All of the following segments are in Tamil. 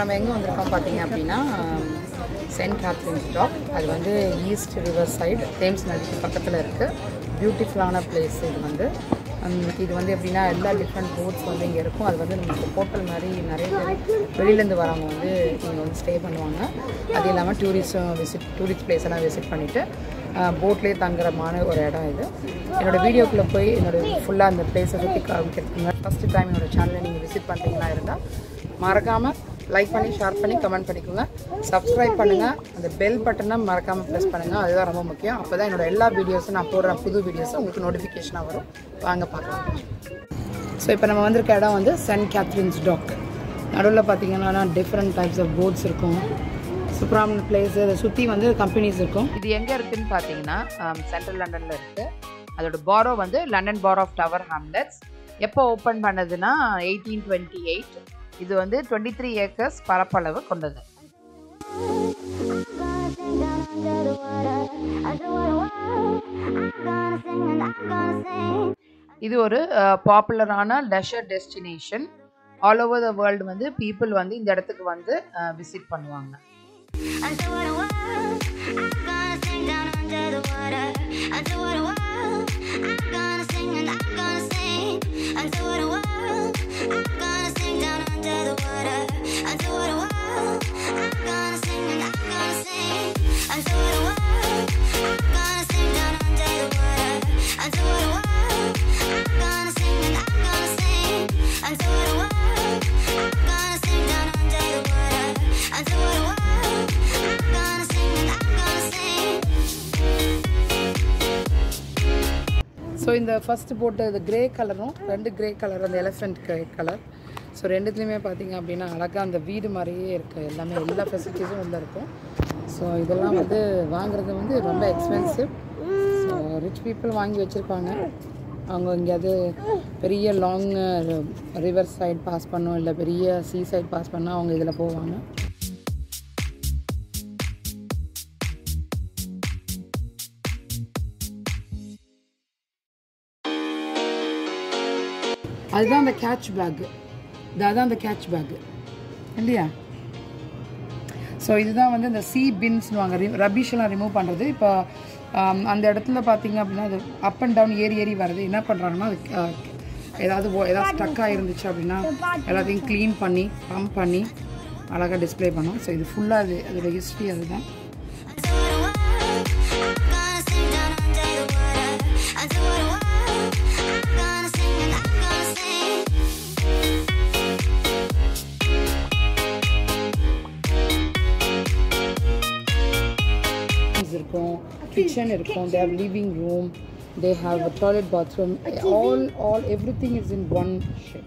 இப்போ நம்ம எங்க வந்திருக்கோம் பாத்தீங்க அப்படினா செயின்ட் கேத்ரின்ஸ் டாக் அது வந்து ஈஸ்ட் ரிவர் சைடு தேம்ஸ் நதிக்கு பக்கத்துல இருக்கு பியூட்டிஃபுல்லான பிளேஸ் இது வந்து இது வந்து எப்படினா எல்லா டிஃபரண்ட் போட்ஸ் வந்து இங்க இருக்கும் அது வந்து நமக்கு ஹோட்டல் மாதிரி நிறைய வெளியில இருந்து வரவங்க வந்து இங்க வந்து ஸ்டே பண்ணுவாங்க அது இல்லாம டூரிஸ்ட் பிளேஸ் எல்லாம் விசிட் பண்ணிட்டு போட்லயே தங்குறமான ஒரு இடம் இது என்னோட வீடியோக்குள்ள போய் என்னோட ஃபுல்லா அந்த பிளேஸ் பத்தி காமிக்கிறதுக்கு ஃபர்ஸ்ட் டைம் என்னோட சேனலை நீங்க விசிட் பண்றீங்களா இருந்தா மறக்காம like பண்ணி share பண்ணி comment பண்ணிக்கோங்க subscribe பண்ணுங்க அந்த பெல் பட்டனை மறக்காம press பண்ணுங்க அதுதான் ரொம்ப முக்கியம் அப்பதான் என்னோட எல்லா வீடியோஸும் நான் போடுற புது வீடியோஸ் உங்களுக்கு நோட்டிஃபிகேஷனா வரும் வாங்க பார்க்கலாம் சோ இப்போ நம்ம வந்திருக்க இடம் வந்து St Catherine's Dock நடுவுல பாத்தீங்கன்னா different types of boats இருக்கும் சூப்பரான place இது சுத்தி வந்து கம்பெனிஸ் இருக்கும் இது எங்க இருக்குன்னு பாத்தீங்கன்னா சென்ட்ரல் லண்டன்ல இருக்கு அதோட பாரோ வந்து London Borough of Tower Hamlets எப்போ ஓபன் பண்ணதுனா 1828 இது வந்து 23 ஏக்கர்ஸ் பரப்பளவு கொண்டது இது ஒரு பாப்புலரான leisure destination all over the world வந்து பீப்புள் வந்து இந்த இடத்துக்கு வந்து விசிட் பண்ணுவாங்க So in the first boat, the grey color, two grey color and the elephant grey color. So ரெண்டுத்துலயுமே பாத்தீங்க அப்படினா அழகா அந்த வீடு மாதிரியே இருக்கு எல்லாமே எல்லா ஃபெசிலிட்டிஸும் உள்ள இருக்கும். So இதெல்லாம் வந்து வாங்குறது வந்து ரொம்ப எக்ஸ்பென்சிவ். So rich people வாங்கி வச்சிருப்பாங்க. அவங்க இங்கது பெரிய லாங் ரிவர் சைடு பாஸ் பண்ணோம் இல்ல பெரிய சீ சைடு பாஸ் பண்ணா அவங்க இதல போவாங்க. அதுதான் அந்த கேட்ச் பேக் அதுதான் அந்த கேட்ச் பேக் இல்லையா ஸோ இதுதான் வந்து இந்த சீ பின்ஸ்னுவாங்க ரபிஷெல்லாம் ரிமூவ் பண்ணுறது இப்போ அந்த இடத்துல பார்த்தீங்க அப்படின்னா அது அப் அண்ட் டவுன் ஏறி வருது என்ன பண்ணுறாங்கன்னா அது ஏதாவது ஸ்டக்காக இருந்துச்சு அப்படின்னா எல்லாத்தையும் க்ளீன் பண்ணி பம்ப் பண்ணி அழகாக டிஸ்பிளே பண்ணோம் ஸோ இது ஃபுல்லாக அது அதோட ஹிஸ்ட்ரி அதுதான் kitchen irkum they have living room they have a toilet bathroom all everything is in one ship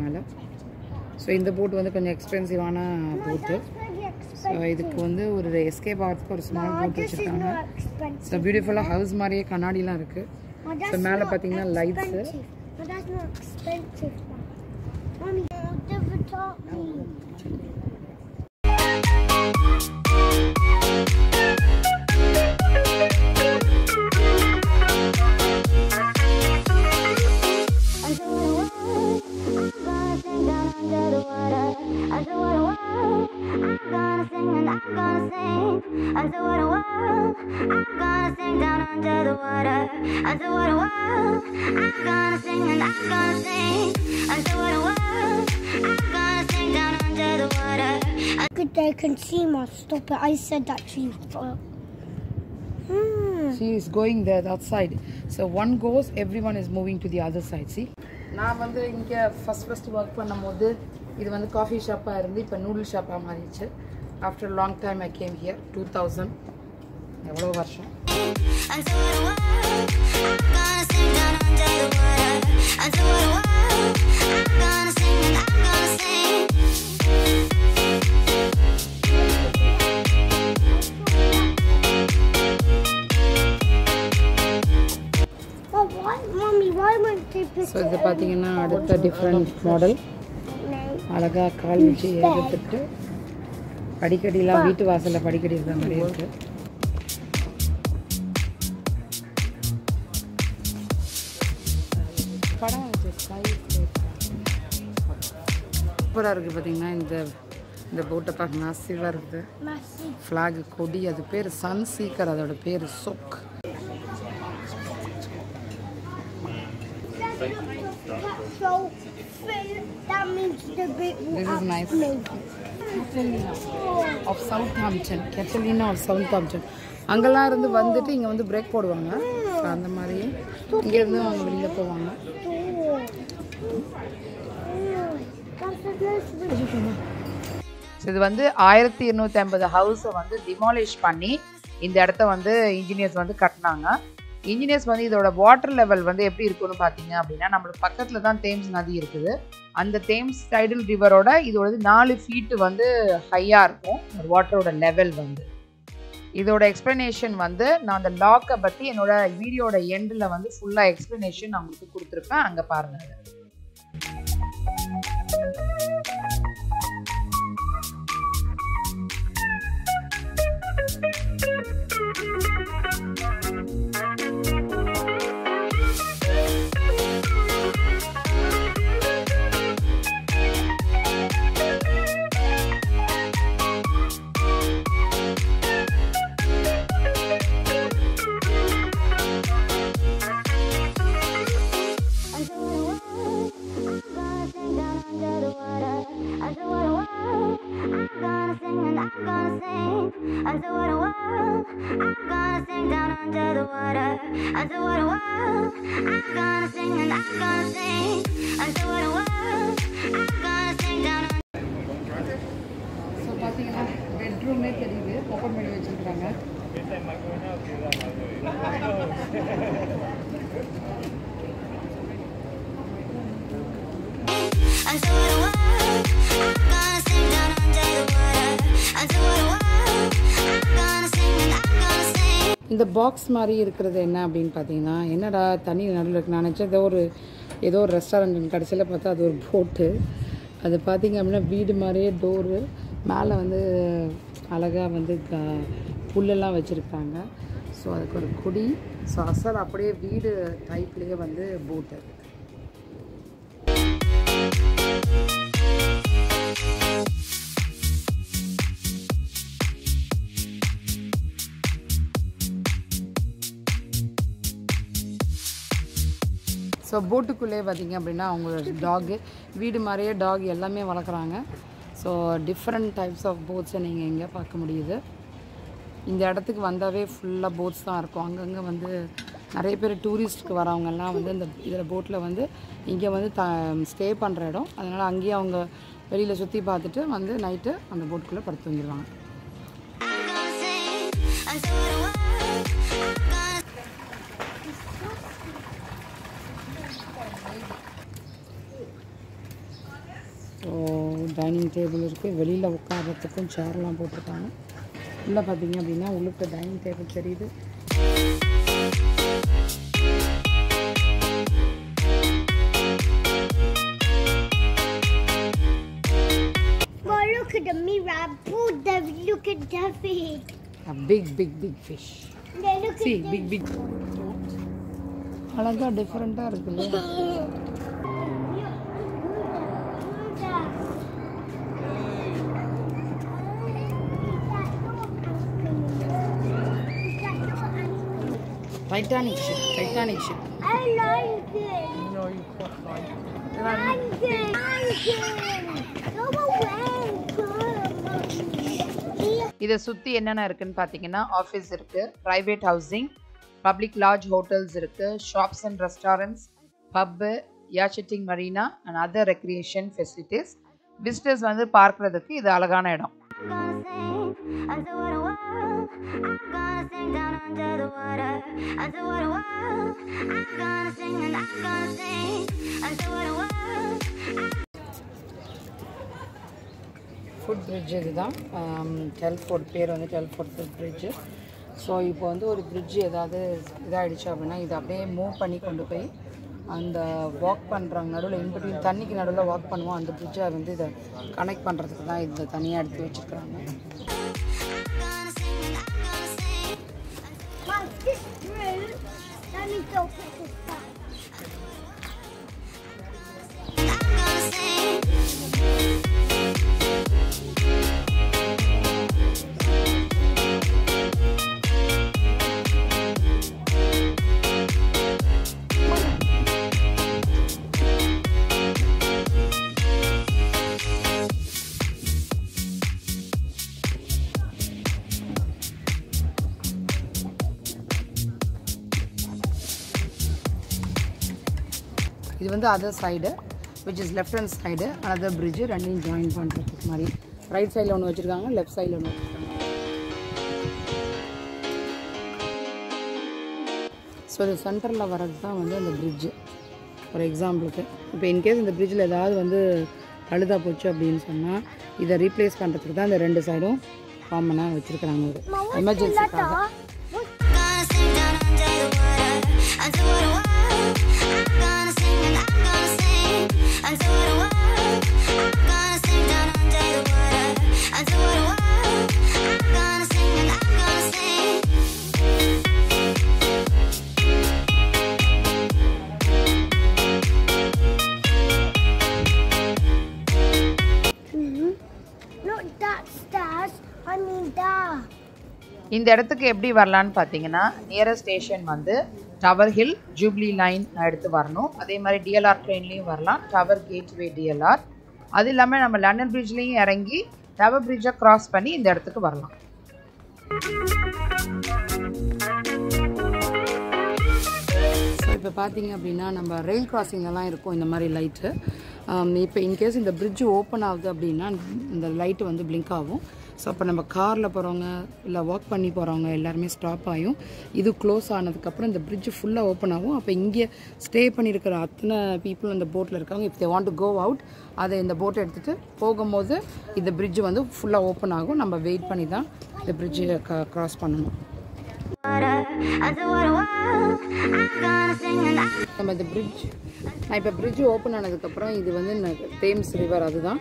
mala so in the boat vandu konja expensive ana boat so idukku vandu or escape avathu or small boat vechirukanga it's a beautiful house mariye kannadi la irukku so mala pathina lights but that's not expensive mommy never taught me They can see my stop it I said that she's she is going there that side so one goes everyone is moving to the other side see na vandu inga first work pannumode idu vandu coffee shop ah irundhi ipo noodle shop ah maarichu after a long time I came here 2000 evlo varsham So இது பாத்தீங்கன்னா அடுத்த டிஃபரண்ட் மாடல் அழகா கால் வச்சு ஏறிட்டு படிக்கடிலாம் வீட்டு வாசல்ல படிக்கடி இருக்கிற மாதிரி இருக்கு பட சூப்பரா இருக்கு பாத்தீங்கன்னா இந்த போட் பார்க்க மாசிவா இருக்கு மாசி ஃபிளாக் கொடி அது பேர் சன் சீக்கர் அதோட பேர் சொக் that means the big this is nice of Southampton Catalina of Southampton அங்கலாம் இருந்து வந்துட்டு இங்க வந்து பிரேக் போடுவாங்க அந்த மாதிரி இங்க இருந்து அவங்க வெளிய போவாங்க இது வந்து 1250 ஹவுஸ் வந்து demolish பண்ணி இந்த இடத்தை வந்து இன்ஜினியர்ஸ் வந்து கட்டனாங்க இன்ஜினியர்ஸ் வந்து இதோட வாட்டர் லெவல் வந்து எப்படி இருக்குன்னு பாத்தீங்க அப்படினா நமக்கு பக்கத்துல தான் தேம்ஸ் நதி இருக்குது அந்த தேம்ஸ் டைடல் ரிவரோட இதோட 4 feet வந்து ஹையா இருக்கும் வாட்டரோட லெவல் வந்து இதோட எக்ஸ்பிளனேஷன் வந்து நான் அந்த லாக்க பத்தி என்னோட வீடியோட எண்ட்ல வந்து ஃபுல்லா எக்ஸ்பிளனேஷன் நான் உங்களுக்கு கொடுத்திருப்பேன் அங்க பாருங்க இந்த பாக்ஸ் மாதிரி இருக்குறது என்ன அப்படினு பாத்தீங்கன்னா என்னடா தண்ணி நடுவுல இருக்கு நான் நினைச்சேன் ஏதோ ஒரு ரெஸ்டாரன்ட் கடைசில பார்த்தா அது ஒரு போட் அது பாத்தீங்க அப்படினா வீடு மாதிரியே டோர் மேல வந்து அழகா வந்து புல்லெல்லாம் வச்சிருக்காங்க சோ அதுக்கு ஒரு குடி சோ அசல் அப்படியே வீடு டைப்லயே வந்து போட் அது So, போட்டுக்குள்ளே பாத்தீங்க அப்படினா அவங்களோட டாக் வீடு மாதிரியே டாக் எல்லாமே வளர்க்குறாங்க ஸோ டிஃப்ரெண்ட் டைப்ஸ் ஆஃப் போட்ஸை நீங்கள் எங்கே பார்க்க முடியுது இந்த இடத்துக்கு வந்தாவே ஃபுல்லாக போட்ஸ் தான் இருக்கும் அங்கங்கே வந்து நிறைய பேர் டூரிஸ்ட்டுக்கு வரவங்கெல்லாம் வந்து இந்த இதில் போட்டில் வந்து இங்கே வந்து ஸ்டே பண்ணுற இடம் அதனால் அங்கேயே அவங்க வெளியில் சுற்றி பார்த்துட்டு வந்து நைட்டு அந்த போட்டுக்குள்ளே படுத்து வந்துடுவாங்க டைனிங் டேபிள் இருக்குது வெளியில் உட்கார்றதுக்கும் சேர்லாம் போட்டிருக்காங்க உள்ளே பார்த்தீங்க அப்படின்னா உள்ளுக்கு டைனிங் டேபிள் தெரியுது Look at the mirror, look at the fish. A big fish. See, big. அழகா டிஃபரெண்ட்டாக இருக்குல்ல Titanic ship. I like it. No, you can't like it. I like it. Go away. இத சுத்தி என்னென்ன இருக்குன்னு பாத்தீங்கன்னா ஆபீஸ் இருக்கு, private housing, public lodge hotels இருக்கு, shops and restaurants, pub, yachting marina and other recreation facilities. Visitors வந்து பார்க்கிறதுக்கு இது அழகான இடம். ஃபுட் பிரிட்ஜ் இதுதான் டெல்ஃபோர்ட் பேர் வந்து டெல்ஃபோர்ட் ஃபுட் பிரிட்ஜு ஸோ இப்போ வந்து ஒரு பிரிட்ஜு ஏதாவது இதாகிடுச்சு அப்படின்னா இது அப்படியே மூவ் பண்ணி கொண்டு போய் அந்த வாக் பண்ணுறாங்க நடுவில் இன்பிட்வீன் தண்ணிக்கு நடுவில் வாக் பண்ணுவோம் அந்த பிரிட்ஜை வந்து இதை கனெக்ட் பண்ணுறதுக்கு தான் இதை தனியாக எடுத்து வச்சுருக்குறாங்க This room, let me go put this back. I'm gonna sing. இது வந்து other side which is left hand side another bridge ரெண்டையும் join பண்றதுக்கு மாதிரி right side ல ஒன்னு வச்சிருக்காங்க left side ல ஒன்னு வச்சிருக்காங்க சோ இந்த சென்டர்ல வரது தான் வந்து அந்த bridge ஃபார் எக்ஸாம்பிளுக்கு இப்போ in case இந்த bridgeல ஏதாவது வந்து அழுதா போச்சு அப்படினு சொன்னா இத ரீப்ளேஸ் பண்றதுக்கு தான் இந்த ரெண்டு சைடும் காமனா வச்சிருக்காங்க ஒரு எமர்ஜென்சிக்காக இந்த இடத்துக்கு எப்படி வரலாம்னு பாத்தீங்கன்னா நியரஸ்ட் ஸ்டேஷன் வந்து டவர் ஹில் ஜூப்ளி லைன் எடுத்து வரணும் அதே மாதிரி DLR ட்ரெயின்லயும் வரலாம் டவர் கேட்வே DLR அது இல்லாம நம்ம லண்டன் பிரிட்ஜ்லயும் இறங்கி டவர் பிரிட்ஜை கிராஸ் பண்ணி இந்த இடத்துக்கு வரலாம் சோ இப்போ பாத்தீங்க அப்படினா நம்ம ரெயில் கிராசிங் எல்லாம் இருக்கும் இந்த மாதிரி லைட் இப்போ in case இந்த bridge ஓபன் ஆகுது அப்படினா இந்த லைட் வந்து blink ஆகும் சோ அப்ப நம்ம கார்ல போறவங்க இல்ல வாக் பண்ணி போறவங்க எல்லாரும் ஸ்டாப் ஆகும் இது க்ளோஸ் ஆனதுக்கு அப்புறம் இந்த bridge ஃபுல்லா ஓபன் ஆகும் அப்ப இங்க ஸ்டே பண்ணி இருக்கிற அத்தனை people அந்த போட்ல இருக்காங்க if they want to go out அத இந்த போட் எடுத்துட்டு போகும்போது இந்த bridge வந்து ஃபுல்லா ஓபன் ஆகும் நம்ம வெயிட் பண்ணி தான் இந்த bridge கிராஸ் பண்ணனும் நம்ம இந்த bridge இப்போ bridge ஓபன் ஆனதுக்கு அப்புறம் இது வந்து தேம்ஸ் ரிவர் அதுதான்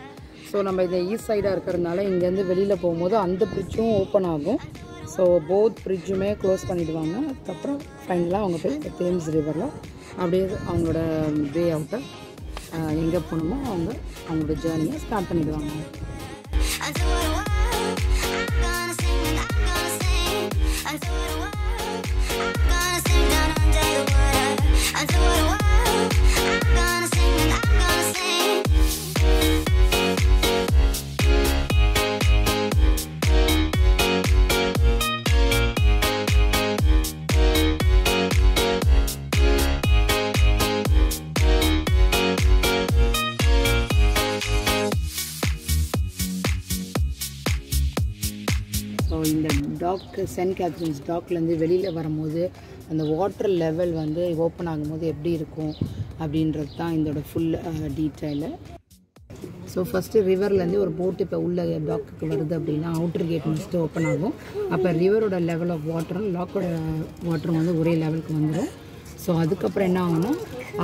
சோ நம்ம இந்த ஈஸ்ட் சைடா இருக்குறனால இங்க இருந்து வெளியில போயும்போது அந்த bridgeம் ஓபன் ஆகும் சோ both bridgeமே க்ளோஸ் பண்ணிடுவாங்க அதுக்கு அப்புறம் ஃபைனலா அவங்க போய் தேம்ஸ் ரிவர்ல அப்படியே அவங்களோட வே அவுட் எங்க போணுமோ அவங்க அவங்களோட ஜர்னியை ஸ்டார்ட் பண்ணிடுவாங்க டாக் சென்ட் கேத்ரின்ஸ் டாக்லேருந்து வெளியில் வரும்போது அந்த வாட்டர் லெவல் வந்து ஓப்பன் ஆகும்போது எப்படி இருக்கும் அப்படின்றது தான் இதோட ஃபுல் டீட்டெயிலு ஸோ ஃபஸ்ட்டு ரிவர்லேருந்து ஒரு போட் இப்போ உள்ள டாக்குக்கு வருது அப்படின்னா அவுட்டர் கேட் ஃபஸ்ட்டு ஓப்பன் ஆகும் அப்போ ரிவரோட லெவல் ஆஃப் வாட்டரும் டாக்கோட வாட்டரும் வந்து ஒரே லெவலுக்கு வந்துடும் ஸோ அதுக்கப்புறம் என்ன ஆகும்னா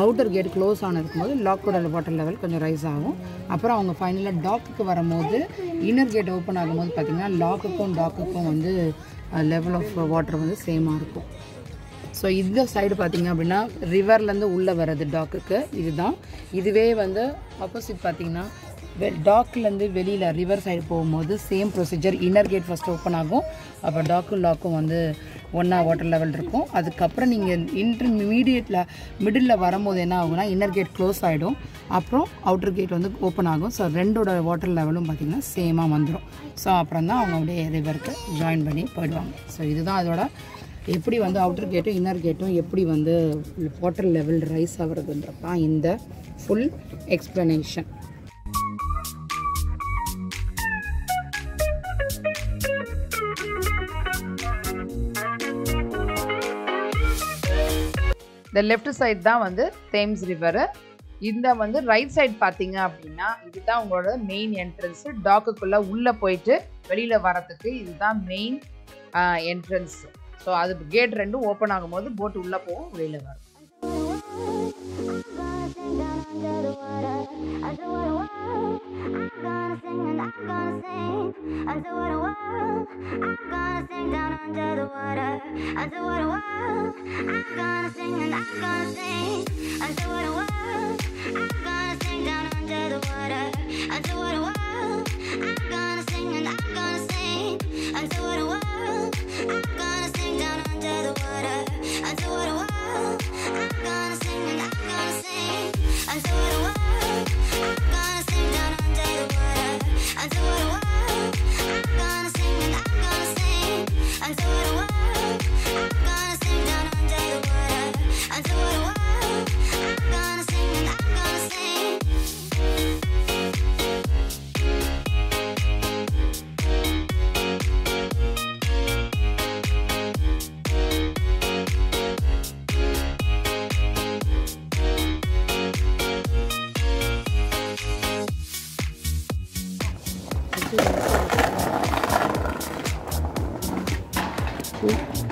அவுட்டர் கேட் க்ளோஸ் ஆனதுக்கு போது லாக்கோட வாட்டர் லெவல் கொஞ்சம் ரைஸ் ஆகும் அப்புறம் அவங்க ஃபைனலாக டாக்குக்கு வரும்போது இன்னர் கேட் ஓப்பன் ஆகும்போது பார்த்திங்கன்னா லாக்குக்கும் டாக்குக்கும் வந்து லெவல் ஆஃப் வாட்டர் வந்து சேமாக இருக்கும் ஸோ இந்த சைடு பார்த்திங்க அப்படின்னா ரிவர்லேருந்து உள்ளே வர்றது டாக்குக்கு இதுதான் இதுவே வந்து ஆப்போசிட் பார்த்திங்கன்னா டாக்லேருந்து வெளியில் ரிவர் சைடு போகும்போது same procedure inner gate first open ஆகும் அப்போ டாக்கும் லாக்கும் வந்து ஒன்றா வாட்டர் லெவல் இருக்கும் அதுக்கப்புறம் நீங்கள் இன்டர்மீடியட்டில் மிடில் வரும்போது என்ன ஆகும்னா இன்னர் கேட் க்ளோஸ் ஆகிடும் அப்புறம் அவுட்டர் கேட் வந்து ஓப்பன் ஆகும் ஸோ ரெண்டோட வாட்டர் லெவலும் பார்த்திங்கன்னா சேமாக வந்துடும் ஸோ அப்புறம் தான் அவங்களுடைய ரிவருக்கு ஜாயின் பண்ணி போயிடுவாங்க ஸோ இதுதான் அதோட எப்படி வந்து அவுட்டர் கேட்டும் இன்னர் கேட்டும் எப்படி வந்து வாட்டர் லெவல் ரைஸ் ஆகுறதுன்றது தான் இந்த ஃபுல் எக்ஸ்ப்ளனேஷன் இந்த லெஃப்ட் சைடு தான் வந்து தேம்ஸ் ரிவரு இந்த வந்து ரைட் சைடு பார்த்தீங்க அப்படின்னா இதுதான் உங்களோட மெயின் என்ட்ரன்ஸு டாக்குக்குள்ளே உள்ளே போயிட்டு வெளியில் வரத்துக்கு இதுதான் மெயின் என்ட்ரன்ஸ் ஸோ அது கேட் ரெண்டும் ஓப்பன் ஆகும்போது போட் உள்ளே போகும் வெளியில் வரும் beautiful.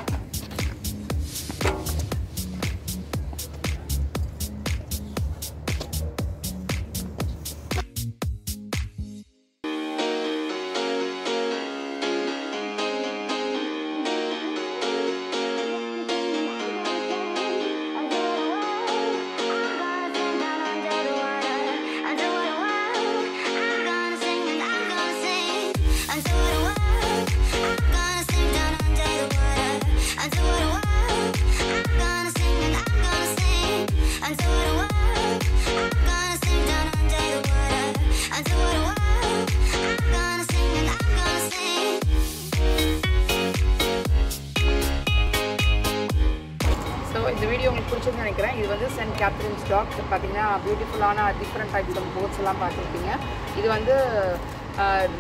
St Katherine Docks beautiful different types of boats. This is the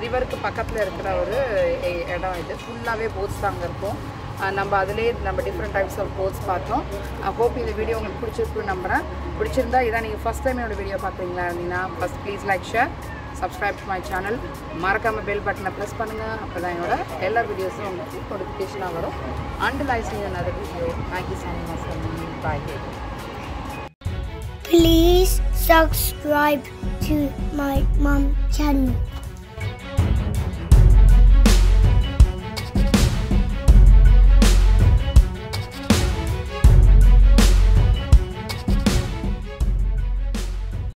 river full boats. We different types of boats. I hope this video is the first time video. Please like, share, subscribe to my channel. Press the bell button. Press the videos. Until I see another video, Maggi signing off. Bye. Please subscribe to my mum channel.